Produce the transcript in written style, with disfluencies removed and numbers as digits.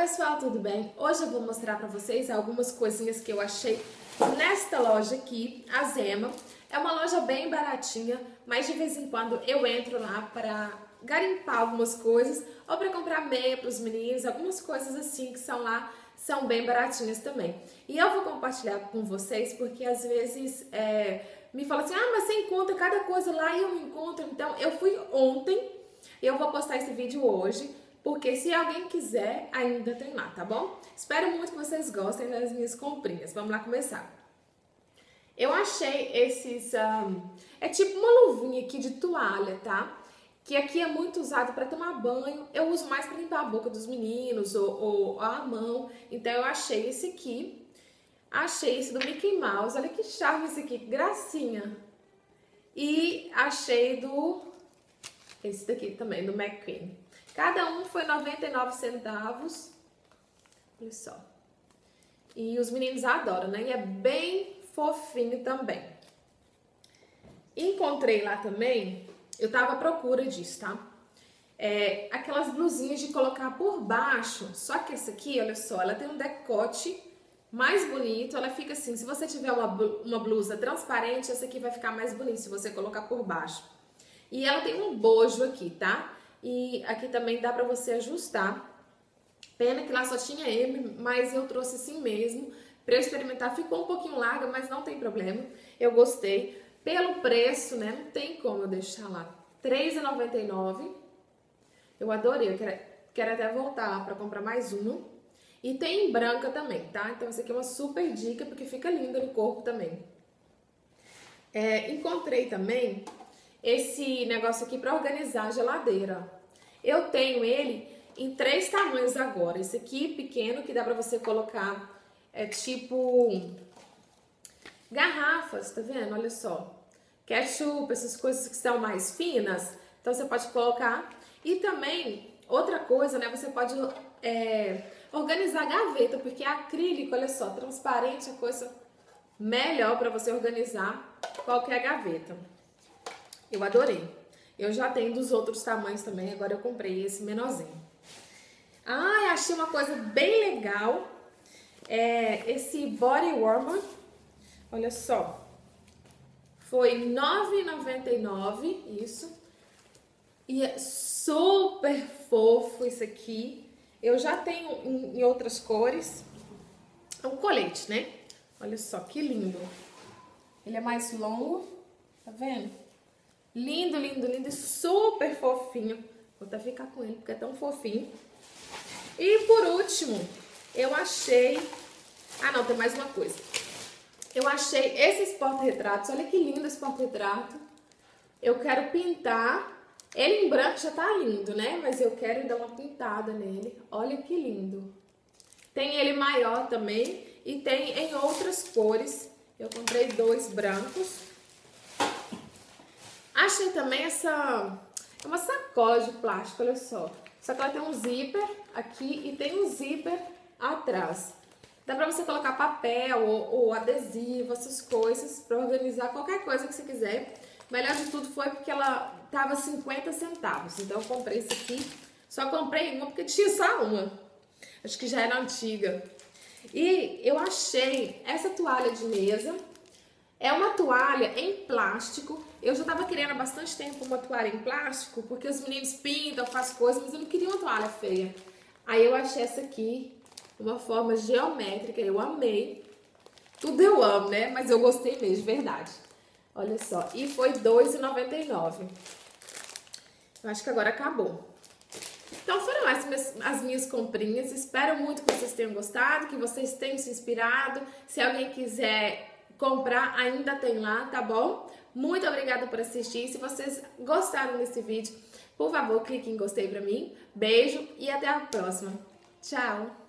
pessoal, tudo bem? Hoje eu vou mostrar pra vocês algumas coisinhas que eu achei nesta loja aqui, a Zema. É uma loja bem baratinha, mas de vez em quando eu entro lá pra garimpar algumas coisas ou pra comprar meia pros meninos, algumas coisas assim que são lá, são bem baratinhas também. E eu vou compartilhar com vocês porque às vezes me fala assim, ah, mas você encontra cada coisa lá e eu não encontro. Então eu fui ontem e eu vou postar esse vídeo hoje, porque se alguém quiser, ainda tem lá, tá bom? Espero muito que vocês gostem das minhas comprinhas. Vamos lá começar. Eu achei esses... é tipo uma luvinha aqui de toalha, tá? Que aqui é muito usado pra tomar banho. Eu uso mais pra limpar a boca dos meninos ou a mão. Então eu achei esse aqui. Achei esse do Mickey Mouse. Olha que charme esse aqui, que gracinha. E achei do... esse daqui também, do McQueen. Cada um foi 99 centavos. Olha só. E os meninos adoram, né? E é bem fofinho também. Encontrei lá também, eu tava à procura disso, tá? Aquelas blusinhas de colocar por baixo. Só que essa aqui, olha só, ela tem um decote mais bonito. Ela fica assim, se você tiver uma blusa transparente, essa aqui vai ficar mais bonita se você colocar por baixo. E ela tem um bojo aqui, tá? E aqui também dá pra você ajustar. Pena que lá só tinha M, mas eu trouxe assim mesmo pra eu experimentar. Ficou um pouquinho larga, mas não tem problema. Eu gostei. Pelo preço, né? Não tem como eu deixar lá. R$3,99. Eu adorei. Eu quero até voltar lá pra comprar mais uma. E tem em branca também, tá? Então isso aqui é uma super dica, porque fica linda no corpo também. Encontrei também esse negócio aqui para organizar a geladeira. Eu tenho ele em 3 tamanhos agora. Esse aqui pequeno, que dá pra você colocar tipo garrafas, tá vendo? Olha só, ketchup, essas coisas que são mais finas. Então você pode colocar. E também, outra coisa, né? Você pode organizar a gaveta, porque é acrílico, olha só, transparente, a coisa melhor pra você organizar qualquer gaveta. Eu adorei. Eu já tenho dos outros tamanhos também, agora eu comprei esse menorzinho. Ah, achei uma coisa bem legal. Esse body warmer. Olha só. Foi R$ 9,99, isso. E é super fofo isso aqui. Eu já tenho em outras cores. É um colete, né? Olha só, que lindo. Ele é mais longo, tá vendo? Lindo, lindo, lindo e super fofinho. Vou até ficar com ele porque é tão fofinho. E por último, eu achei... ah não, tem mais uma coisa. Eu achei esses porta-retratos. Olha que lindo esse porta-retrato. Eu quero pintar. Ele em branco já tá lindo, né? Mas eu quero dar uma pintada nele. Olha que lindo. Tem ele maior também e tem em outras cores. Eu comprei 2 brancos. Achei também essa... é uma sacola de plástico, olha só. Só que ela tem um zíper aqui e tem um zíper atrás. Dá pra você colocar papel ou adesivo, essas coisas, pra organizar qualquer coisa que você quiser. Melhor de tudo foi porque ela tava 50 centavos. Então eu comprei isso aqui. Só comprei uma porque tinha só uma. Acho que já era antiga. E eu achei essa toalha de mesa. É uma toalha em plástico. Eu já tava querendo há bastante tempo uma toalha em plástico, porque os meninos pintam, fazem coisas, mas eu não queria uma toalha feia. Aí eu achei essa aqui, uma forma geométrica, eu amei. Tudo eu amo, né? Mas eu gostei mesmo, de verdade. Olha só, e foi R$ 2,99. Eu acho que agora acabou. Então foram as minhas comprinhas. Espero muito que vocês tenham gostado, que vocês tenham se inspirado. Se alguém quiser comprar, ainda tem lá, tá bom? Muito obrigada por assistir. Se vocês gostaram desse vídeo, por favor, clique em gostei pra mim. Beijo e até a próxima. Tchau!